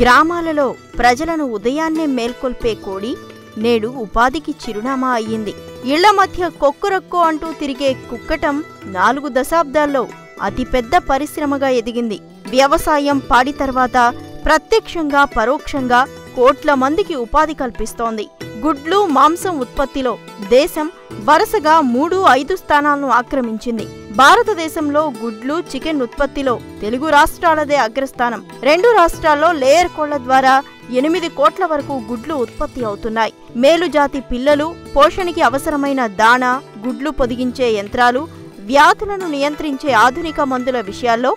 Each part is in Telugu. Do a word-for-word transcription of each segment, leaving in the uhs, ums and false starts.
గ్రామాలలో ప్రజలను ఉదయాన్నే మేల్కొల్పే కోడి నేడు ఉపాధికి చిరునామా అయ్యింది. ఇళ్ల మధ్య కొక్కురక్కో అంటూ తిరిగే కుక్కటం నాలుగు దశాబ్దాల్లో అతిపెద్ద పరిశ్రమగా ఎదిగింది. వ్యవసాయం, పాడి తర్వాత ప్రత్యక్షంగా పరోక్షంగా కోట్ల మందికి ఉపాధి కల్పిస్తోంది. గుడ్లు, మాంసం ఉత్పత్తిలో దేశం వరుసగా మూడు ఐదు స్థానాలను ఆక్రమించింది. భారతదేశంలో గుడ్లు, చికెన్ ఉత్పత్తిలో తెలుగు రాష్ట్రాలదే అగ్రస్థానం. రెండు రాష్ట్రాల్లో లేయర్ కోళ్ల ద్వారా ఎనిమిది కోట్ల వరకు గుడ్లు ఉత్పత్తి అవుతున్నాయి. మేలుజాతి పిల్లలు పోషణకి అవసరమైన దాణా, గుడ్లు పొదిగించే యంత్రాలు, వ్యాధులను నియంత్రించే ఆధునిక మందుల విషయాల్లో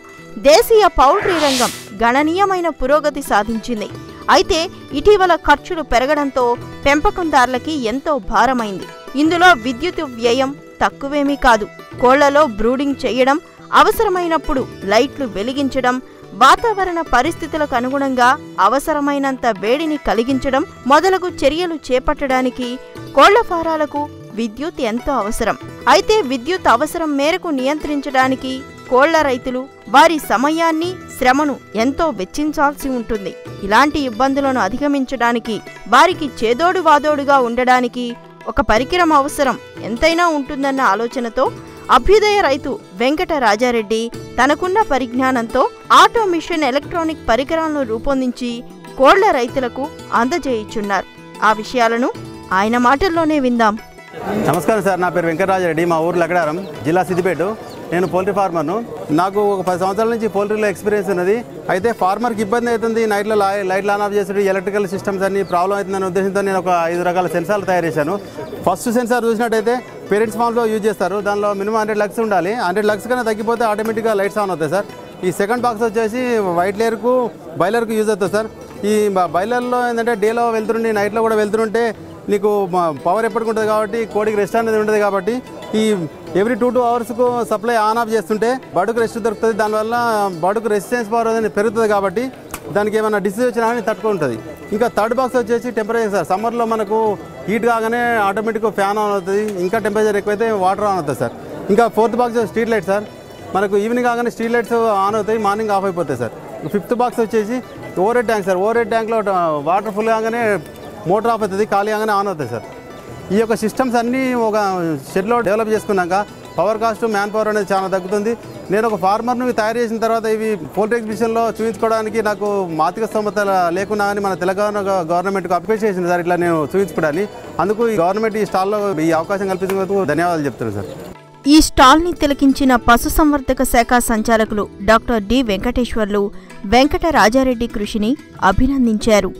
దేశీయ పౌల్ట్రీ రంగం గణనీయమైన పురోగతి సాధించింది. అయితే ఇటీవల ఖర్చులు పెరగడంతో పెంపకందారులకి ఎంతో భారమైంది. ఇందులో విద్యుత్ వ్యయం తక్కువేమీ కాదు. కోళ్లలో బ్రూడింగ్ చేయడం, అవసరమైనప్పుడు లైట్లు వెలిగించడం, వాతావరణ పరిస్థితులకు అనుగుణంగా అవసరమైనంత వేడిని కలిగించడం మొదలగు చర్యలు చేపట్టడానికి కోళ్ల ఫారాలకు విద్యుత్ ఎంతో అవసరం. అయితే విద్యుత్ అవసరం మేరకు నియంత్రించడానికి కోళ్ల రైతులు వారి సమయాన్ని, శ్రమను ఎంతో వెచ్చించాల్సి ఉంటుంది. ఇలాంటి ఇబ్బందులను అధిగమించడానికి వారికి చేదోడు వాదోడుగా ఉండడానికి ఒక పరికరం అవసరం ఎంతైనా ఉంటుందన్న ఆలోచనతో అభ్యుదయ రైతు వెంకట రాజారెడ్డి తనకున్న పరిజ్ఞానంతో ఆటోమిషన్ ఎలక్ట్రానిక్ పరికరాలను రూపొందించి కోళ్ల రైతులకు అందజేయిచున్నారు. ఆ విషయాలను ఆయన మాటల్లోనే విందాం. నమస్కారం సార్, నా పేరు వెంకట రాజారెడ్డి, మా ఊరు లగడారం, జిల్లా సిద్దిపేట. నేను పోల్ట్రీ ఫార్మర్ను. నాకు ఒక పది సంవత్సరాల నుంచి పోల్ట్రీలో ఎక్స్పీరియన్స్ ఉన్నది. అయితే ఫార్మర్కి ఇబ్బంది అవుతుంది, నైట్లో లైట్లు ఆన్ ఆఫ్ చేసి ఎలక్ట్రికల్ సిస్టమ్స్ అన్ని ప్రాబ్లం అవుతుందనే ఉద్దేశంతో నేను ఒక ఐదు రకాల సెన్సార్లు తయారు చేశాను. ఫస్ట్ సెన్సార్ చూసినట్టయితే పేరెంట్స్ ఫామ్లో యూజ్ చేస్తారు. దానిలో మినిమం హండ్రెడ్ లక్స్ ఉండాలి. హండ్రెడ్ లక్స్ కన్నా తగ్గిపోతే ఆటోమేటిక్గా లైట్స్ ఆన్ అవుతాయి సార్. ఈ సెకండ్ బాక్స్ వచ్చేసి వైట్ లేయర్కు, బాయిలర్కు యూజ్ అవుతుంది సార్. ఈ బాయిలర్లో ఏంటంటే డేలో వెళ్తుండి నైట్లో కూడా వెళ్తుంటే నీకు పవర్ ఎప్పటికుంటుంది కాబట్టి కోడికి రెస్ట్ అనేది ఉంటుంది కాబట్టి ఈ ఎవ్రీ టూ టూ అవర్స్కు సప్లై ఆన్ ఆఫ్ చేస్తుంటే బర్డ్కు రెస్ట్ దొరుకుతుంది. దానివల్ల బర్డ్కు రెసిస్టెన్స్ పవర్ అనేది పెరుగుతుంది కాబట్టి దానికి ఏమైనా డిసీజ్ వచ్చినా కానీ తట్టుకుంటుంది. ఇంకా థర్డ్ బాక్స్ వచ్చేసి టెంపరేచర్ సార్. సమ్మర్లో మనకు హీట్ కాగానే ఆటోమేటిక్గా ఫ్యాన్ ఆన్ అవుతుంది, ఇంకా టెంపరేచర్ ఎక్కువైతే వాటర్ ఆన్ అవుతుంది సార్. ఇంకా fourth box street light sir. మనకు ఈవినింగ్ కాగానే స్ట్రీట్ లైట్స్ ఆన్ అవుతాయి, మార్నింగ్ ఆఫ్ అయిపోతాయి సార్. ఫిఫ్త్ బాక్స్ వచ్చేసి overhead tank sir. Overhead ట్యాంక్లో వాటర్ ఫుల్ కాగానే మోటార్ ఆఫ్ అవుతుంది, ఖాళీ కాగానే ఆన్ అవుతుంది సార్. ఈ యొక్క సిస్టమ్స్ అన్నీ ఒక షెడ్లో డెవలప్ చేసుకున్నాక పవర్ కాస్ట్, మ్యాన్ పవర్ అనేది చాలా తగ్గుతుంది. నేను ఒక ఫార్మర్ను తయారు చేసిన తర్వాత ఇవి పోల్ట్రీ ఎగ్జిబిషన్లో చూపించుకోవడానికి నాకు ఆర్థిక స్తోమత లేకున్నా కానీ మన తెలంగాణ గవర్నమెంట్కు అప్లికేషన్ చేసింది సార్, ఇట్లా నేను చూపించుకోవడానికి. అందుకు ఈ గవర్నమెంట్ ఈ స్టాల్లో ఈ అవకాశం కల్పించినందుకు ధన్యవాదాలు చెప్తున్నాను సార్. ఈ స్టాల్ని తిలకించిన పశుసంవర్ధక శాఖ సంచాలకులు డాక్టర్ డి వెంకటేశ్వర్లు వెంకట రాజారెడ్డి కృషిని అభినందించారు.